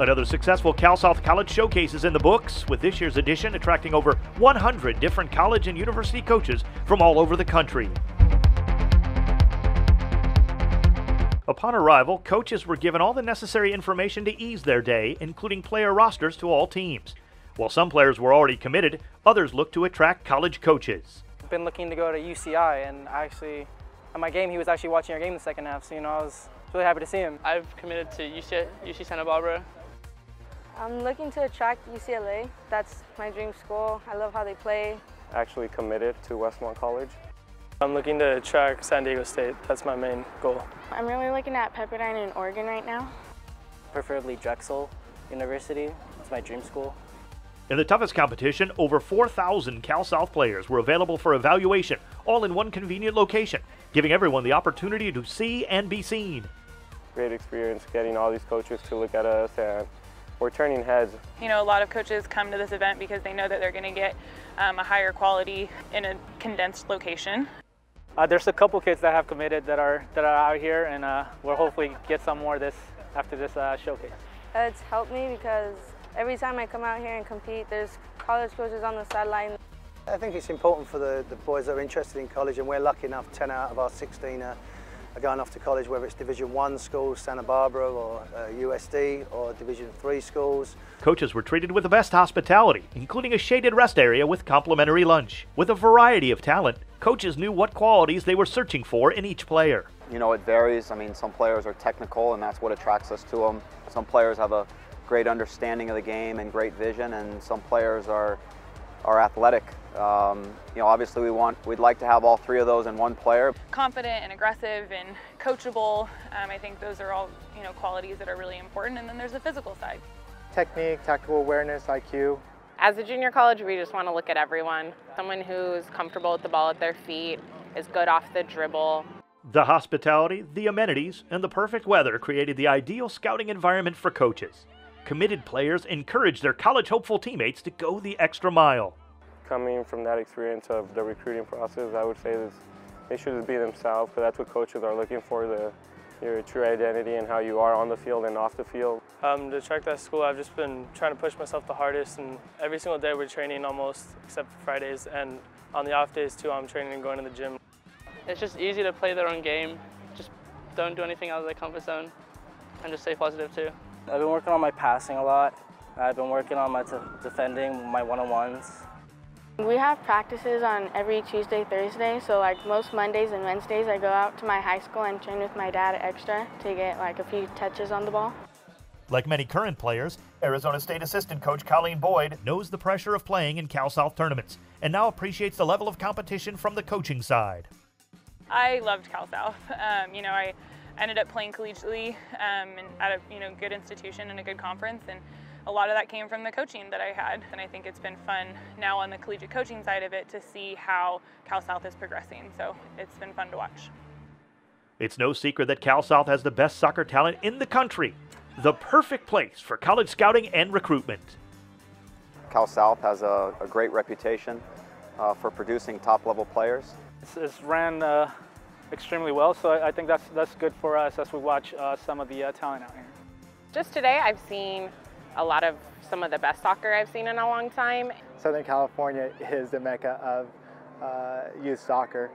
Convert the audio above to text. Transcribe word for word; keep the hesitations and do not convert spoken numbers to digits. Another successful Cal South College Showcase is in the books, with this year's edition attracting over one hundred different college and university coaches from all over the country. Upon arrival, coaches were given all the necessary information to ease their day, including player rosters to all teams. While some players were already committed, others looked to attract college coaches. I've been looking to go to U C I, and actually, at my game, he was actually watching our game in the second half, so you know, I was really happy to see him. I've committed to U C, U C Santa Barbara. I'm looking to attract U C L A. That's my dream school. I love how they play. Actually committed to Westmont College. I'm looking to attract San Diego State. That's my main goal. I'm really looking at Pepperdine in Oregon right now. Preferably Drexel University. It's my dream school. In the toughest competition, over four thousand Cal South players were available for evaluation, all in one convenient location, giving everyone the opportunity to see and be seen. Great experience getting all these coaches to look at us, and we're turning heads. You know, a lot of coaches come to this event because they know that they're going to get um, a higher quality in a condensed location. Uh, there's a couple kids that have committed that are that are out here, and uh, we'll hopefully get some more this after this uh, showcase. It's helped me because every time I come out here and compete, there's college coaches on the sideline. I think it's important for the, the boys that are interested in college, and we're lucky enough ten out of our sixteen are, are going off to college, whether it's Division One schools, Santa Barbara, or uh, U S D, or Division Three schools. Coaches were treated with the best hospitality, including a shaded rest area with complimentary lunch. With a variety of talent, coaches knew what qualities they were searching for in each player. You know, it varies. I mean, some players are technical, and that's what attracts us to them. Some players have a great understanding of the game and great vision, and some players are are athletic. Um, you know, obviously we want, we'd like to have all three of those in one player. Confident and aggressive and coachable. Um, I think those are all, you know, qualities that are really important. And then there's the physical side. Technique, tactical awareness, I Q. As a junior college, we just want to look at everyone. Someone who's comfortable with the ball at their feet, is good off the dribble. The hospitality, the amenities, and the perfect weather created the ideal scouting environment for coaches. Committed players encourage their college hopeful teammates to go the extra mile. Coming from that experience of the recruiting process, I would say this, they should just be themselves, because that's what coaches are looking for, the, your true identity and how you are on the field and off the field. Um, to attract that school, I've just been trying to push myself the hardest, and every single day we're training almost, except for Fridays, and on the off days too, I'm training and going to the gym. It's just easy to play their own game. Just don't do anything out of their comfort zone, and just stay positive too. I've been working on my passing a lot. I've been working on my defending, my one-on-ones. We have practices on every Tuesday, Thursday, so like most Mondays and Wednesdays I go out to my high school and train with my dad extra to get like a few touches on the ball. Like many current players, Arizona State assistant coach Colleen Boyd knows the pressure of playing in Cal South tournaments and now appreciates the level of competition from the coaching side. I loved Cal South. Um, you know, I ended up playing collegiately um, and at a you know good institution and a good conference, and a lot of that came from the coaching that I had. And I think it's been fun now on the collegiate coaching side of it to see how Cal South is progressing, so it's been fun to watch. It's no secret that Cal South has the best soccer talent in the country, the perfect place for college scouting and recruitment. Cal South has a, a great reputation uh, for producing top-level players. It's, it's ran uh, extremely well, so I, I think that's, that's good for us as we watch uh, some of the uh, talent out here. Just today I've seen a lot of some of the best soccer I've seen in a long time. Southern California is the mecca of uh, youth soccer.